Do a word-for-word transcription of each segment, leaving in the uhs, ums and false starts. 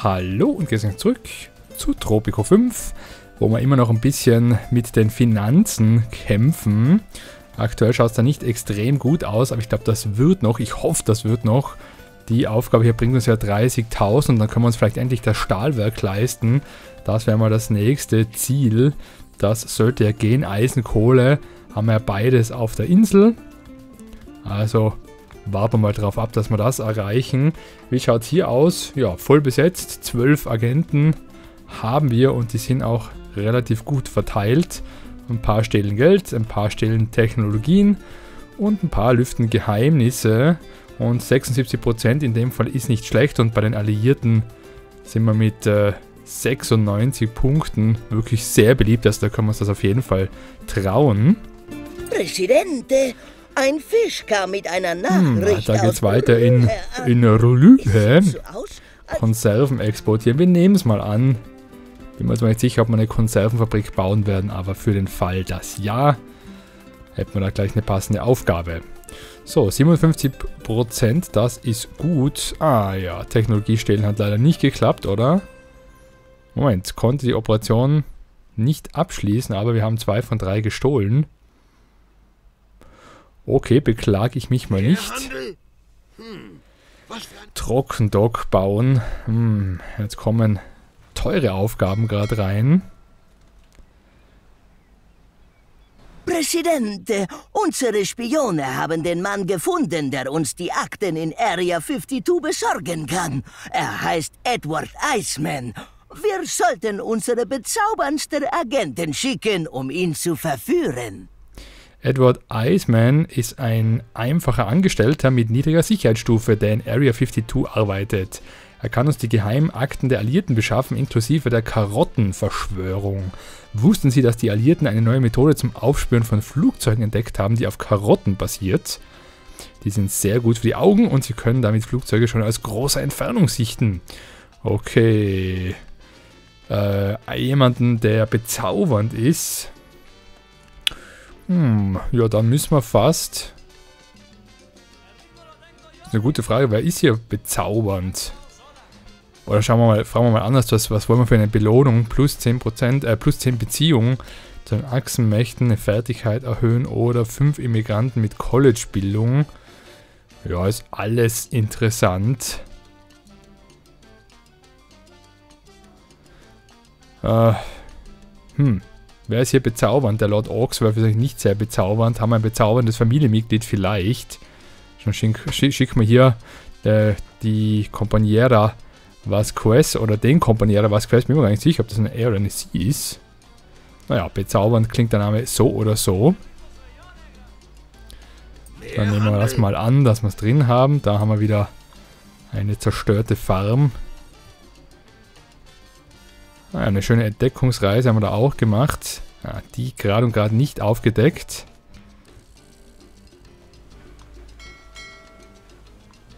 Hallo und gestern zurück zu Tropico fünf, wo wir immer noch ein bisschen mit den Finanzen kämpfen. Aktuell schaut es da nicht extrem gut aus, aber ich glaube, das wird noch. Ich hoffe, das wird noch. Die Aufgabe hier bringt uns ja dreißigtausend und dann können wir uns vielleicht endlich das Stahlwerk leisten. Das wäre mal das nächste Ziel. Das sollte ja gehen. Eisenkohle haben wir ja beides auf der Insel. Also warten wir mal drauf ab, dass wir das erreichen. Wie schaut es hier aus? Ja, voll besetzt. Zwölf Agenten haben wir und die sind auch relativ gut verteilt. Ein paar stehlen Geld, ein paar stehlen Technologien und ein paar lüften Geheimnisse. Und sechsundsiebzig Prozent in dem Fall ist nicht schlecht. Und bei den Alliierten sind wir mit äh, sechsundneunzig Punkten wirklich sehr beliebt. Also da können wir uns das auf jeden Fall trauen. Presidente! Ein Fisch kam mit einer Nachricht. Hm, da geht's weiter in, in Rülühe. Konserven exportieren. Wir nehmen es mal an. Ich bin mir jetzt nicht sicher, ob wir eine Konservenfabrik bauen werden, aber für den Fall, dass ja, hätten wir da gleich eine passende Aufgabe. So, siebenundfünfzig Prozent, das ist gut. Ah ja, Technologiestellen hat leider nicht geklappt, oder? Moment, konnte die Operation nicht abschließen, aber wir haben zwei von drei gestohlen. Okay, beklage ich mich mal nicht. Hm. Trockendock bauen. Hm. Jetzt kommen teure Aufgaben gerade rein. Präsident, unsere Spione haben den Mann gefunden, der uns die Akten in Area zweiundfünfzig besorgen kann. Er heißt Edward Eisman. Wir sollten unsere bezauberndsten Agenten schicken, um ihn zu verführen. Edward Eisman ist ein einfacher Angestellter mit niedriger Sicherheitsstufe, der in Area zweiundfünfzig arbeitet. Er kann uns die geheimen Akten der Alliierten beschaffen, inklusive der Karottenverschwörung. Wussten Sie, dass die Alliierten eine neue Methode zum Aufspüren von Flugzeugen entdeckt haben, die auf Karotten basiert? Die sind sehr gut für die Augen und Sie können damit Flugzeuge schon aus großer Entfernung sichten. Okay. Äh, jemanden, der bezaubernd ist. Hm, ja, dann müssen wir fast... Das ist eine gute Frage, wer ist hier bezaubernd? Oder schauen wir mal, fragen wir mal anders, was, was wollen wir für eine Belohnung? Plus zehn Prozent, äh, plus zehn Beziehungen zu den Achsenmächten, eine Fertigkeit erhöhen oder fünf Immigranten mit College-Bildung. Ja, ist alles interessant. Äh, hm. Wer ist hier bezaubernd? Der Lord Orks war vielleicht nicht sehr bezaubernd. Haben wir ein bezauberndes Familienmitglied vielleicht? Schon schick, schick, schick mir hier äh, die Compañera Vasquez oder den Compañera Vasquez. Bin mir gar nicht sicher, ob das eine Er oder eine Sie ist. Naja, bezaubernd klingt der Name so oder so. Dann nehmen wir das mal an, dass wir es drin haben. Da haben wir wieder eine zerstörte Farm. Ah, eine schöne Entdeckungsreise haben wir da auch gemacht. Ah, die gerade und gerade nicht aufgedeckt.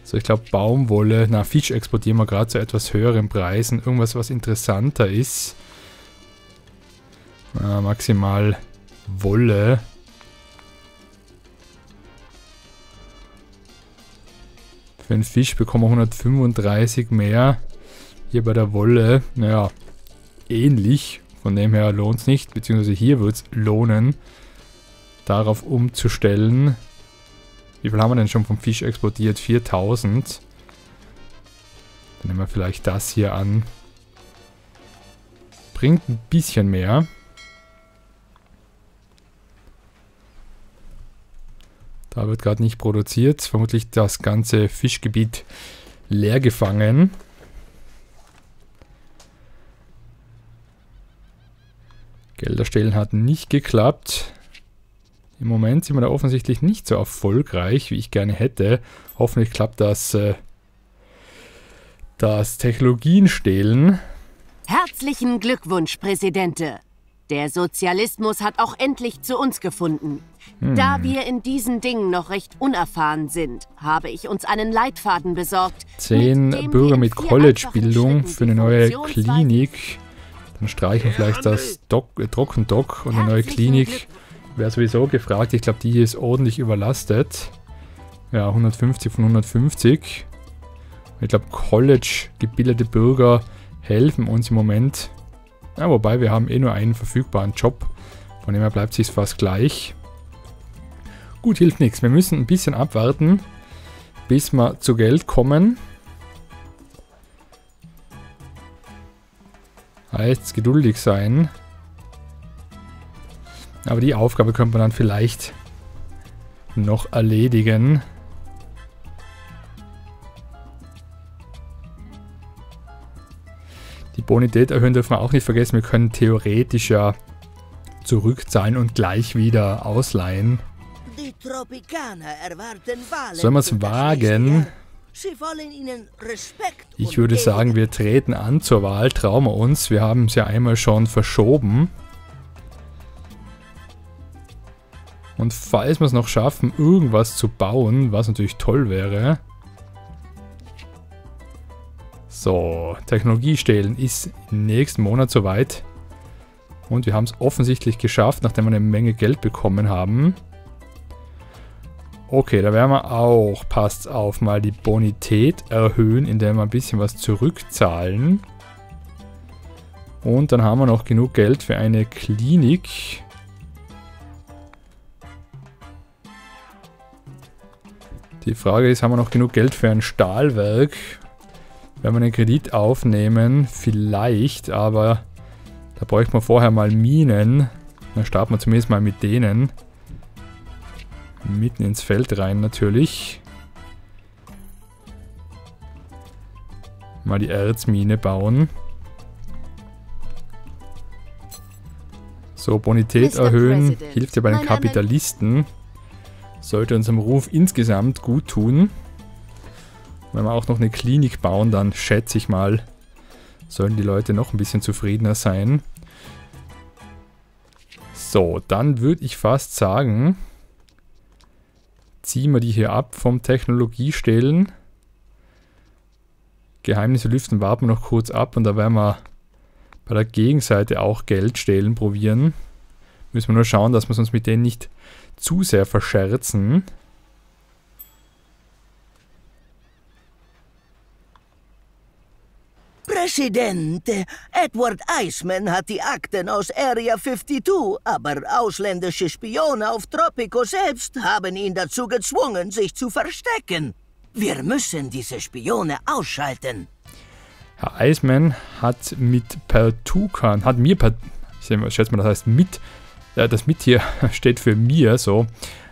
So, ich glaube Baumwolle. Na, Fisch exportieren wir gerade zu etwas höheren Preisen. Irgendwas, was interessanter ist. Ah, maximal Wolle. Für den Fisch bekommen wir hundertfünfunddreißig mehr. Hier bei der Wolle. Naja. Ähnlich, von dem her lohnt es nicht, beziehungsweise hier wird es lohnen, darauf umzustellen. Wie viel haben wir denn schon vom Fisch exportiert? viertausend. Dann nehmen wir vielleicht das hier an. Bringt ein bisschen mehr. Da wird gerade nicht produziert, vermutlich das ganze Fischgebiet leer gefangen. Gelder stehlen hat nicht geklappt. Im Moment sind wir da offensichtlich nicht so erfolgreich, wie ich gerne hätte. Hoffentlich klappt das, äh, das Technologien stehlen. Herzlichen Glückwunsch, Präsidente. Der Sozialismus hat auch endlich zu uns gefunden. Hm. Da wir in diesen Dingen noch recht unerfahren sind, habe ich uns einen Leitfaden besorgt. Zehn Bürger mit College-Bildung für eine neue Klinik. Dann streichen vielleicht das Trockendock und eine neue Klinik wäre sowieso gefragt. Ich glaube, die hier ist ordentlich überlastet. Ja, hundertfünfzig von hundertfünfzig. Ich glaube, College gebildete Bürger helfen uns im Moment. Ja, wobei, wir haben eh nur einen verfügbaren Job. Von dem her bleibt es fast gleich. Gut, hilft nichts. Wir müssen ein bisschen abwarten, bis wir zu Geld kommen. Heißt, geduldig sein. Aber die Aufgabe könnte man dann vielleicht noch erledigen. Die Bonität erhöhen dürfen wir auch nicht vergessen. Wir können theoretisch ja zurückzahlen und gleich wieder ausleihen. Die Tropikaner erwarten Wahlen. Sollen wir es wagen? Sie wollen ihnen Respekt. Ich würde sagen, wir treten an zur Wahl. Trauen wir uns. Wir haben es ja einmal schon verschoben. Und falls wir es noch schaffen, irgendwas zu bauen, was natürlich toll wäre. So, Technologie stehlen ist nächsten Monat soweit. Und wir haben es offensichtlich geschafft, nachdem wir eine Menge Geld bekommen haben. Okay, da werden wir auch, passt auf, mal die Bonität erhöhen, indem wir ein bisschen was zurückzahlen. Und dann haben wir noch genug Geld für eine Klinik. Die Frage ist, haben wir noch genug Geld für ein Stahlwerk? Wenn wir einen Kredit aufnehmen, vielleicht, aber da bräuchten wir vorher mal Minen. Dann starten wir zumindest mal mit denen. Mitten ins Feld rein natürlich. Mal die Erzmine bauen. So, Bonität erhöhen hilft ja bei den Kapitalisten. Sollte unserem Ruf insgesamt gut tun. Wenn wir auch noch eine Klinik bauen, dann schätze ich mal, sollen die Leute noch ein bisschen zufriedener sein. So, dann würde ich fast sagen, ziehen wir die hier ab vom Technologiestehlen. Geheimnisse lüften warten wir noch kurz ab und da werden wir bei der Gegenseite auch Geld stehlen probieren. Müssen wir nur schauen, dass wir uns mit denen nicht zu sehr verscherzen. Präsident, Edward Eisman hat die Akten aus Area zweiundfünfzig, aber ausländische Spione auf Tropico selbst haben ihn dazu gezwungen, sich zu verstecken. Wir müssen diese Spione ausschalten. Herr Eisman hat mit Pertukan, hat mir, per, ich schätze mal, das heißt mit, äh, das mit hier steht für mir, so.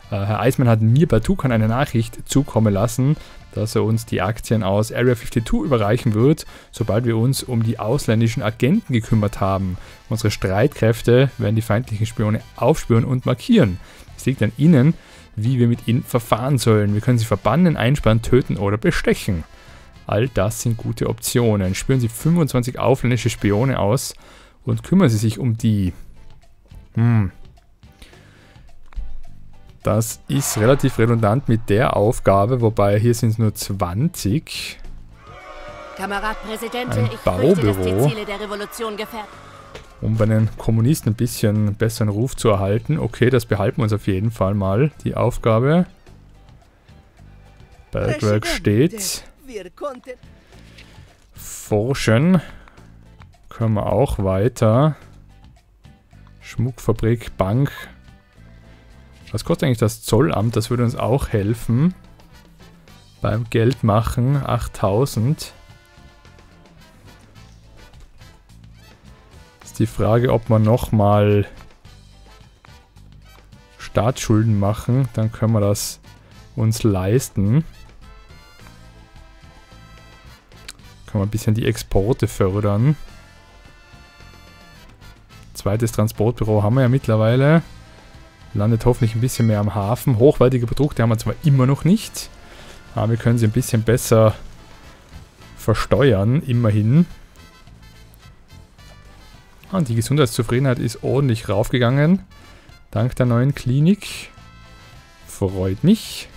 Äh, Herr Eisman hat mir Pertukan eine Nachricht zukommen lassen, dass er uns die Aktien aus Area zweiundfünfzig überreichen wird, sobald wir uns um die ausländischen Agenten gekümmert haben. Unsere Streitkräfte werden die feindlichen Spione aufspüren und markieren. Es liegt an Ihnen, wie wir mit ihnen verfahren sollen. Wir können sie verbannen, einsperren, töten oder bestechen. All das sind gute Optionen. Spüren Sie fünfundzwanzig ausländische Spione aus und kümmern Sie sich um die. Hm. Das ist relativ redundant mit der Aufgabe, wobei hier sind es nur zwanzig. Kamerad Präsident, ein Baubüro, um bei den Kommunisten ein bisschen besseren Ruf zu erhalten. Okay, das behalten wir uns auf jeden Fall mal, die Aufgabe. Bergwerk steht. Forschen können wir auch weiter. Schmuckfabrik, Bank. Was kostet eigentlich das Zollamt? Das würde uns auch helfen. Beim Geld machen. achttausend. Ist die Frage, ob wir nochmal Staatsschulden machen. Dann können wir das uns leisten. Können wir ein bisschen die Exporte fördern. Zweites Transportbüro haben wir ja mittlerweile. Landet hoffentlich ein bisschen mehr am Hafen. Hochwertige Produkte haben wir zwar immer noch nicht, aber wir können sie ein bisschen besser versteuern, immerhin. Und die Gesundheitszufriedenheit ist ordentlich raufgegangen, dank der neuen Klinik. Freut mich.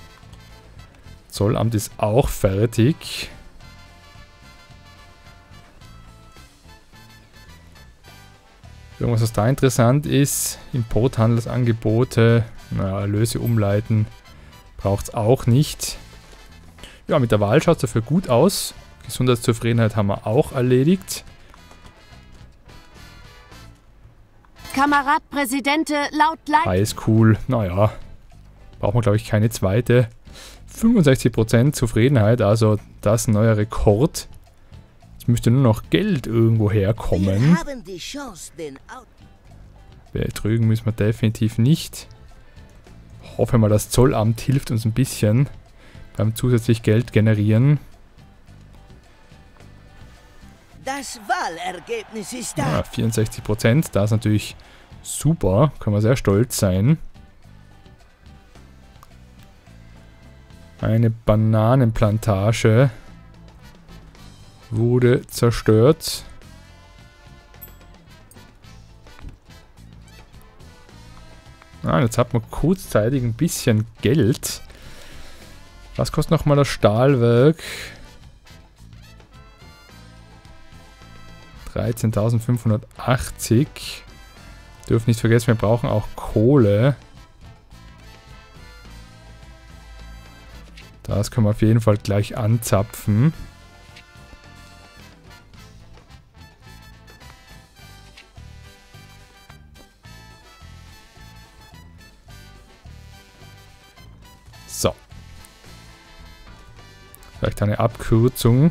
Zollamt ist auch fertig. Irgendwas, was da interessant ist, Importhandelsangebote, naja, Erlöse umleiten, braucht es auch nicht. Ja, mit der Wahl schaut es dafür gut aus. Gesundheitszufriedenheit haben wir auch erledigt. Kamerad Präsidente laut Leid. Alles cool. Naja. Brauchen wir, glaube ich, keine zweite. fünfundsechzig Prozent Zufriedenheit, also das ein neuer Rekord. Es müsste nur noch Geld irgendwo herkommen. Betrügen müssen wir definitiv nicht. Hoffen wir mal, das Zollamt hilft uns ein bisschen beim zusätzlich Geld generieren. Das Wahlergebnis ist da. Ja, vierundsechzig Prozent, da ist natürlich super, können wir sehr stolz sein. Eine Bananenplantage wurde zerstört. Ah, jetzt hat man kurzzeitig ein bisschen Geld. Was kostet nochmal das Stahlwerk? dreizehntausendfünfhundertachtzig. Dürfen nicht vergessen, wir brauchen auch Kohle. Das können wir auf jeden Fall gleich anzapfen. So. Vielleicht eine Abkürzung.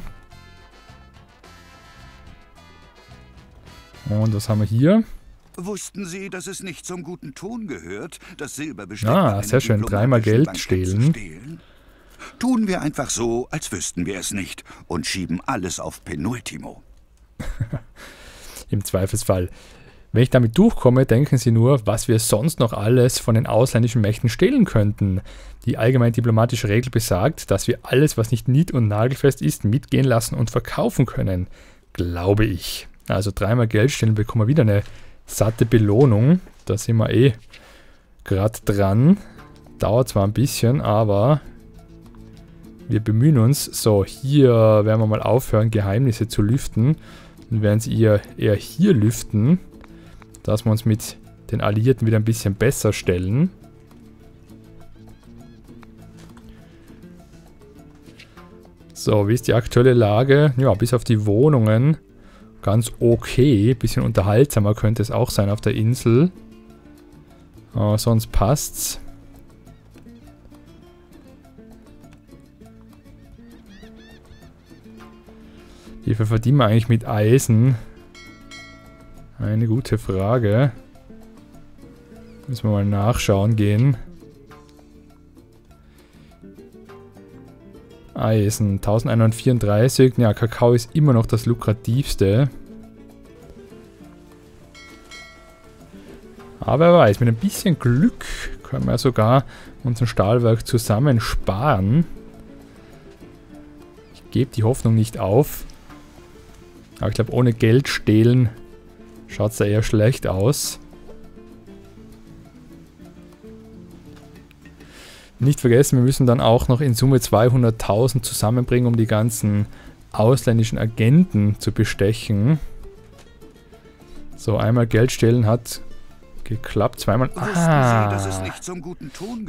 Und was haben wir hier? Wussten Sie, dass es nicht zum guten Ton gehört, dass Silber besteht? Ah, sehr schön. Dreimal Geld stehlen. Tun wir einfach so, als wüssten wir es nicht und schieben alles auf Penultimo. Im Zweifelsfall. Wenn ich damit durchkomme, denken Sie nur, was wir sonst noch alles von den ausländischen Mächten stehlen könnten. Die allgemein diplomatische Regel besagt, dass wir alles, was nicht nied- und nagelfest ist, mitgehen lassen und verkaufen können. Glaube ich. Also dreimal Geld stehlen bekommen wir wieder eine satte Belohnung. Da sind wir eh gerade dran. Dauert zwar ein bisschen, aber... wir bemühen uns. So, hier werden wir mal aufhören, Geheimnisse zu lüften. Wir werden sie eher, eher hier lüften, dass wir uns mit den Alliierten wieder ein bisschen besser stellen. So, wie ist die aktuelle Lage? Ja, bis auf die Wohnungen. Ganz okay. Bisschen unterhaltsamer könnte es auch sein auf der Insel. Aber sonst passt's. Wie viel verdienen wir eigentlich mit Eisen? Eine gute Frage. Müssen wir mal nachschauen gehen. Eisen, eintausendeinhundertvierunddreißig. Ja, Kakao ist immer noch das lukrativste. Aber wer weiß, mit ein bisschen Glück können wir sogar unser Stahlwerk zusammen sparen. Ich gebe die Hoffnung nicht auf. Aber ich glaube, ohne Geld stehlen schaut es da eher schlecht aus. Nicht vergessen, wir müssen dann auch noch in Summe zweihunderttausend zusammenbringen, um die ganzen ausländischen Agenten zu bestechen. So, einmal Geld stehlen hat geklappt, zweimal... Ah,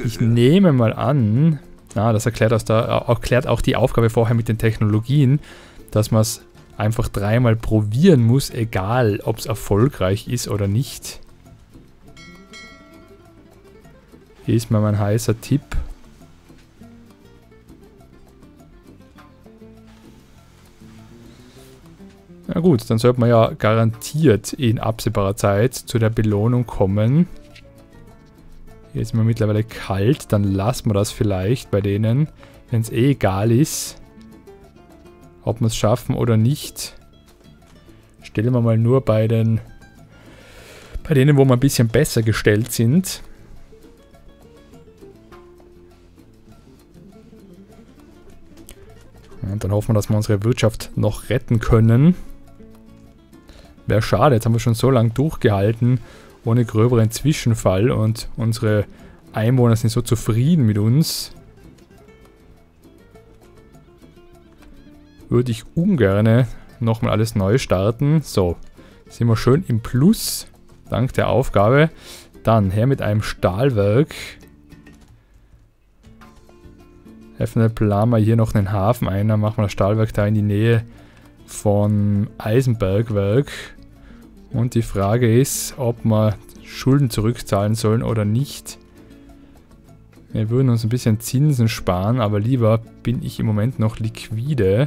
ich nehme mal an, ah, das erklärt, aus der, erklärt auch die Aufgabe vorher mit den Technologien, dass man es einfach dreimal probieren muss, egal ob es erfolgreich ist oder nicht. Hier ist mal mein heißer Tipp. Na gut, dann sollte man ja garantiert in absehbarer Zeit zu der Belohnung kommen. Hier ist mir mittlerweile kalt, dann lassen wir das vielleicht bei denen, wenn es eh egal ist. Ob wir es schaffen oder nicht, stellen wir mal nur bei den, bei denen, wo wir ein bisschen besser gestellt sind. Und dann hoffen wir, dass wir unsere Wirtschaft noch retten können. Wäre schade, jetzt haben wir schon so lange durchgehalten, ohne gröberen Zwischenfall und unsere Einwohner sind so zufrieden mit uns. Würde ich ungern nochmal alles neu starten. So, sind wir schön im Plus, dank der Aufgabe. Dann her mit einem Stahlwerk. Eventuell planen wir hier noch einen Hafen ein, dann machen wir das Stahlwerk da in die Nähe von Eisenbergwerk. Und die Frage ist, ob wir Schulden zurückzahlen sollen oder nicht. Wir würden uns ein bisschen Zinsen sparen, aber lieber bin ich im Moment noch liquide.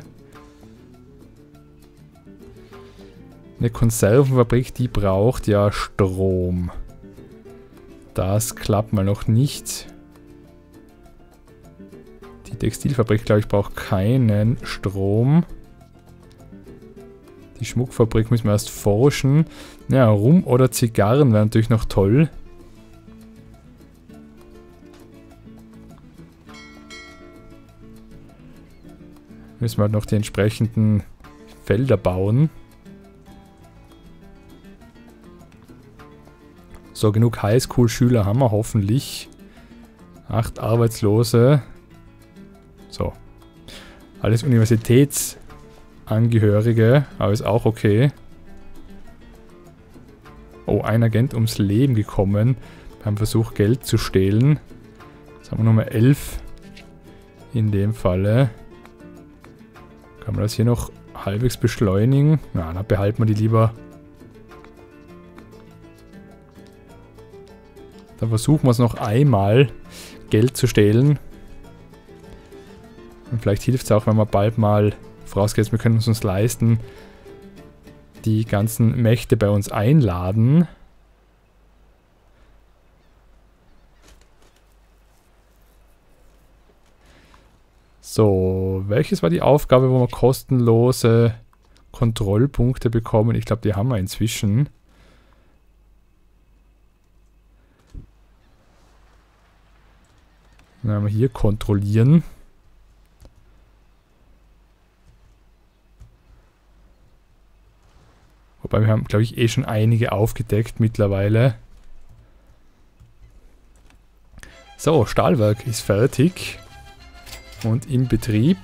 Eine Konservenfabrik, die braucht ja Strom. Das klappt mal noch nicht. Die Textilfabrik, glaube ich, braucht keinen Strom. Die Schmuckfabrik müssen wir erst forschen. Ja, Rum oder Zigarren wäre natürlich noch toll. Müssen wir halt noch die entsprechenden Felder bauen. So, genug Highschool-Schüler haben wir hoffentlich. Acht Arbeitslose. So. Alles Universitäts- Angehörige, aber ist auch okay. Oh, ein Agent ums Leben gekommen beim Versuch, Geld zu stehlen. Jetzt haben wir Nummer elf in dem Falle. Kann man das hier noch halbwegs beschleunigen? Na, dann behalten wir die lieber. Dann versuchen wir es noch einmal, Geld zu stehlen. Und vielleicht hilft es auch, wenn wir bald mal vorausgeht, wir können es uns leisten, die ganzen Mächte bei uns einladen. So, welches war die Aufgabe, wo wir kostenlose Kontrollpunkte bekommen? Ich glaube, die haben wir inzwischen. Dann haben wir hier kontrollieren. Wobei wir haben, glaube ich, eh schon einige aufgedeckt mittlerweile. So, Stahlwerk ist fertig. Und im Betrieb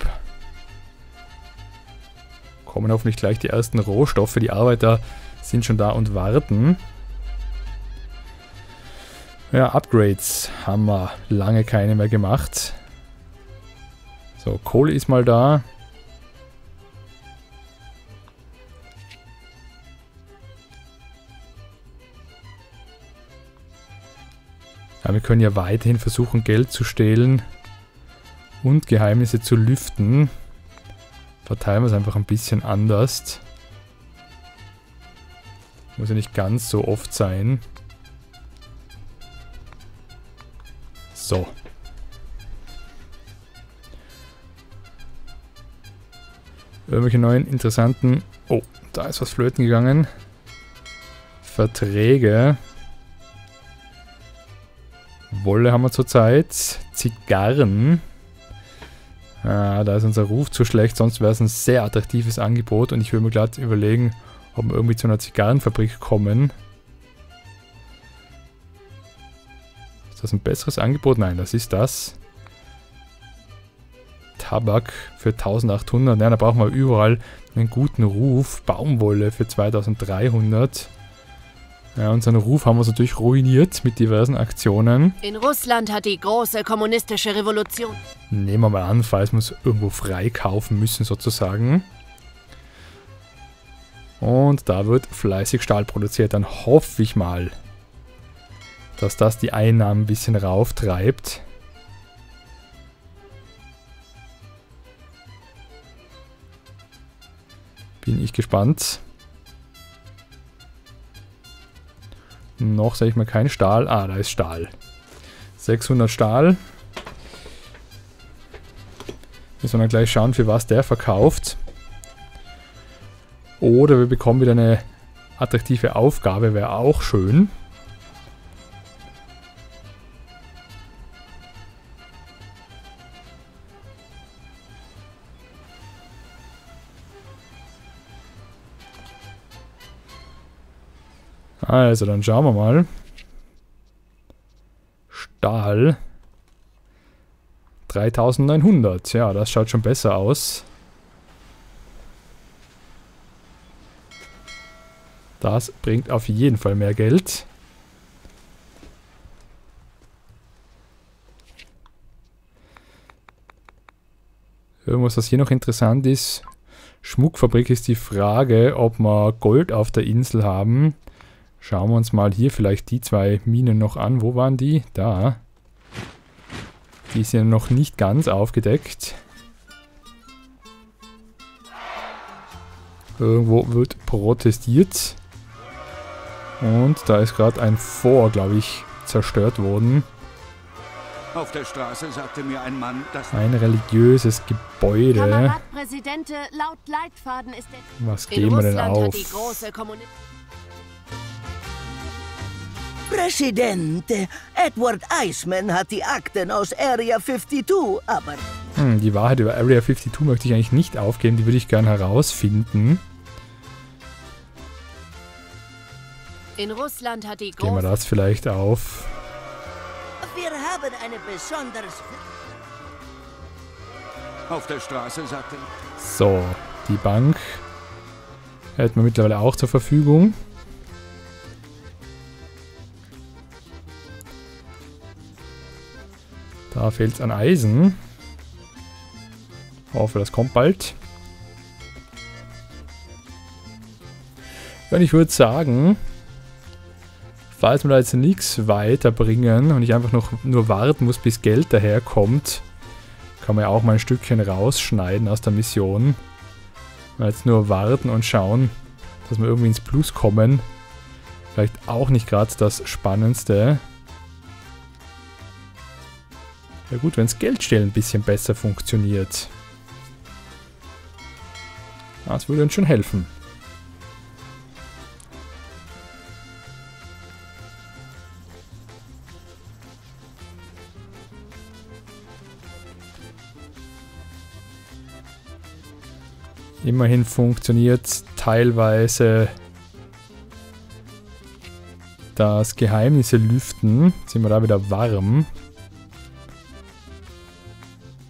kommen hoffentlich gleich die ersten Rohstoffe. Die Arbeiter sind schon da und warten. Ja, Upgrades haben wir lange keine mehr gemacht. So, Kohle ist mal da. Ja, wir können ja weiterhin versuchen, Geld zu stehlen und Geheimnisse zu lüften. Verteilen wir es einfach ein bisschen anders. Muss ja nicht ganz so oft sein. So. Irgendwelche neuen interessanten... Oh, da ist was flöten gegangen. Verträge... Wolle haben wir zurzeit. Zigarren. Ah, da ist unser Ruf zu schlecht, sonst wäre es ein sehr attraktives Angebot und ich würde mir glatt überlegen, ob wir irgendwie zu einer Zigarrenfabrik kommen. Ist das ein besseres Angebot? Nein, das ist das. Tabak für eintausendachthundert. Nein, da brauchen wir überall einen guten Ruf. Baumwolle für zweitausenddreihundert. Ja, unseren Ruf haben wir uns natürlich ruiniert mit diversen Aktionen. In Russland hat die große kommunistische Revolution. Nehmen wir mal an, falls wir es irgendwo freikaufen müssen sozusagen. Und da wird fleißig Stahl produziert. Dann hoffe ich mal, dass das die Einnahmen ein bisschen rauftreibt. Bin ich gespannt. Noch, sage ich mal, kein Stahl. Ah, da ist Stahl. sechshundert Stahl. Müssen wir dann gleich schauen, für was der verkauft. Oder wir bekommen wieder eine attraktive Aufgabe. Wäre auch schön. Also, dann schauen wir mal. Stahl. dreitausendneunhundert. Ja, das schaut schon besser aus. Das bringt auf jeden Fall mehr Geld. Irgendwas, was hier noch interessant ist. Schmuckfabrik ist die Frage, ob wir Gold auf der Insel haben. Schauen wir uns mal hier vielleicht die zwei Minen noch an. Wo waren die? Da. Die ist ja noch nicht ganz aufgedeckt. Irgendwo wird protestiert. Und da ist gerade ein Fort, glaube ich, zerstört worden. Auf der Straße sagte mir ein Mann, dass ein religiöses Gebäude. Kameradpräsidente, laut Leitfaden ist der Was geben wir denn auf? Präsident Edward Eisman hat die Akten aus Area zweiundfünfzig, aber hm, die Wahrheit über Area zweiundfünfzig möchte ich eigentlich nicht aufgeben, die würde ich gern herausfinden. In Russland hat die Gehen wir das vielleicht auf. Wir haben eine besonders... Auf der Straße, sagte ich. So, die Bank hält man mittlerweile auch zur Verfügung. Da fehlt es an Eisen. Hoffe, das kommt bald. Und ich würde sagen... Falls wir da jetzt nichts weiterbringen und ich einfach noch nur warten muss, bis Geld daherkommt, kann man ja auch mal ein Stückchen rausschneiden aus der Mission. Und jetzt nur warten und schauen, dass wir irgendwie ins Plus kommen. Vielleicht auch nicht gerade das Spannendste. Ja gut, wenn das Geldstellen ein bisschen besser funktioniert. Das würde uns schon helfen. Immerhin funktioniert teilweise das Geheimnisse lüften. Jetzt sind wir da wieder warm.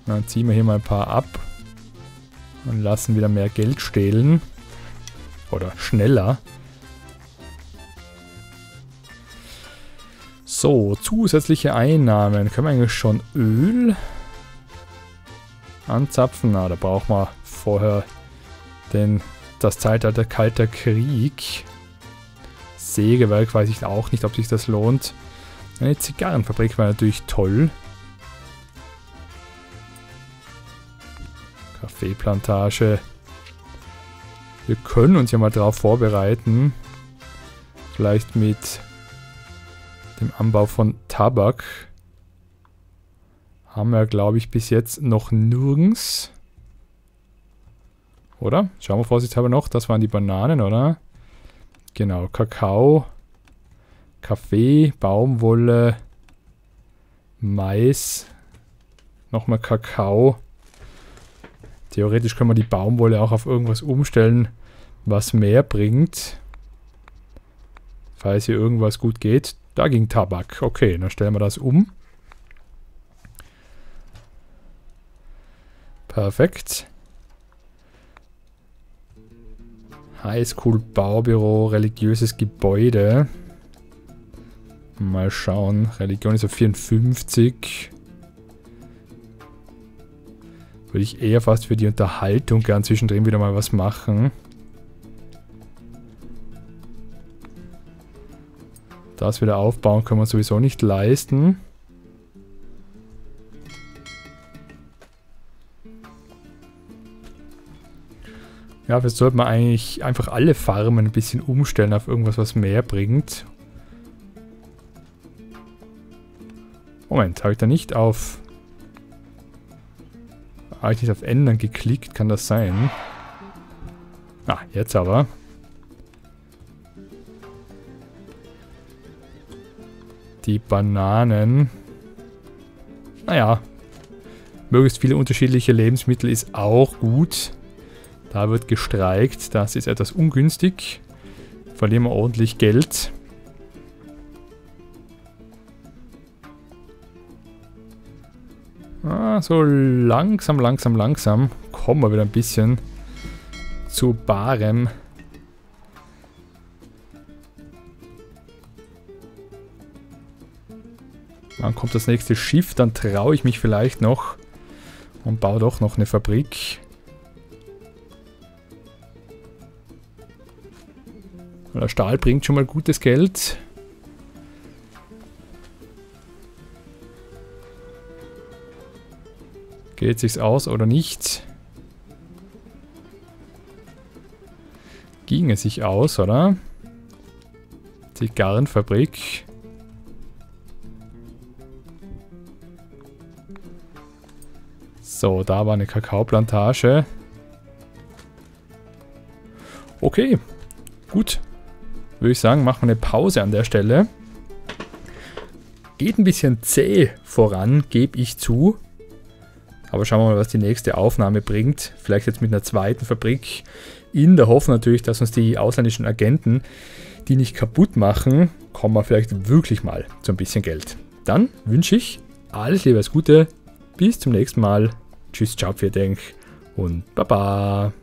Dann ziehen wir hier mal ein paar ab und lassen wieder mehr Geld stehlen. Oder schneller. So, zusätzliche Einnahmen. Können wir eigentlich schon Öl anzapfen? Na, da brauchen wir vorher... Denn das Zeitalter Kalter Krieg, Sägewerk, weiß ich auch nicht, ob sich das lohnt. Eine Zigarrenfabrik war natürlich toll. Kaffeeplantage. Wir können uns ja mal drauf vorbereiten. Vielleicht mit dem Anbau von Tabak. Haben wir, glaube ich, bis jetzt noch nirgends. Oder? Schauen wir vorsichtshalber noch. Das waren die Bananen, oder? Genau. Kakao, Kaffee, Baumwolle, Mais, nochmal Kakao. Theoretisch können wir die Baumwolle auch auf irgendwas umstellen, was mehr bringt. Falls hier irgendwas gut geht. Da ging Tabak. Okay, dann stellen wir das um. Perfekt. Highschool, Baubüro, religiöses Gebäude. Mal schauen. Religion ist auf vierundfünfzig. Würde ich eher fast für die Unterhaltung gern zwischendrin wieder mal was machen. Das wieder aufbauen können wir uns sowieso nicht leisten. Ja, jetzt sollte man eigentlich einfach alle Farmen ein bisschen umstellen auf irgendwas, was mehr bringt. Moment, habe ich da nicht auf... Habe ich nicht auf Ändern geklickt? Kann das sein? Ah, jetzt aber. Die Bananen. Naja. Möglichst viele unterschiedliche Lebensmittel ist auch gut. Da wird gestreikt, das ist etwas ungünstig. Verlieren wir ordentlich Geld. Ah, so langsam, langsam, langsam kommen wir wieder ein bisschen zu barem. Dann kommt das nächste Schiff, dann traue ich mich vielleicht noch. Und baue doch noch eine Fabrik. Weil der Stahl bringt schon mal gutes Geld. Geht sich's aus oder nicht? Ging es sich aus, oder? Zigarrenfabrik. So, da war eine Kakaoplantage. Okay, gut. Würde ich sagen, machen wir eine Pause an der Stelle. Geht ein bisschen zäh voran, gebe ich zu. Aber schauen wir mal, was die nächste Aufnahme bringt. Vielleicht jetzt mit einer zweiten Fabrik. In der Hoffnung natürlich, dass uns die ausländischen Agenten die nicht kaputt machen, kommen wir vielleicht wirklich mal zu ein bisschen Geld. Dann wünsche ich alles Liebe, alles Gute. Bis zum nächsten Mal. Tschüss, ciao, vielen Dank und baba.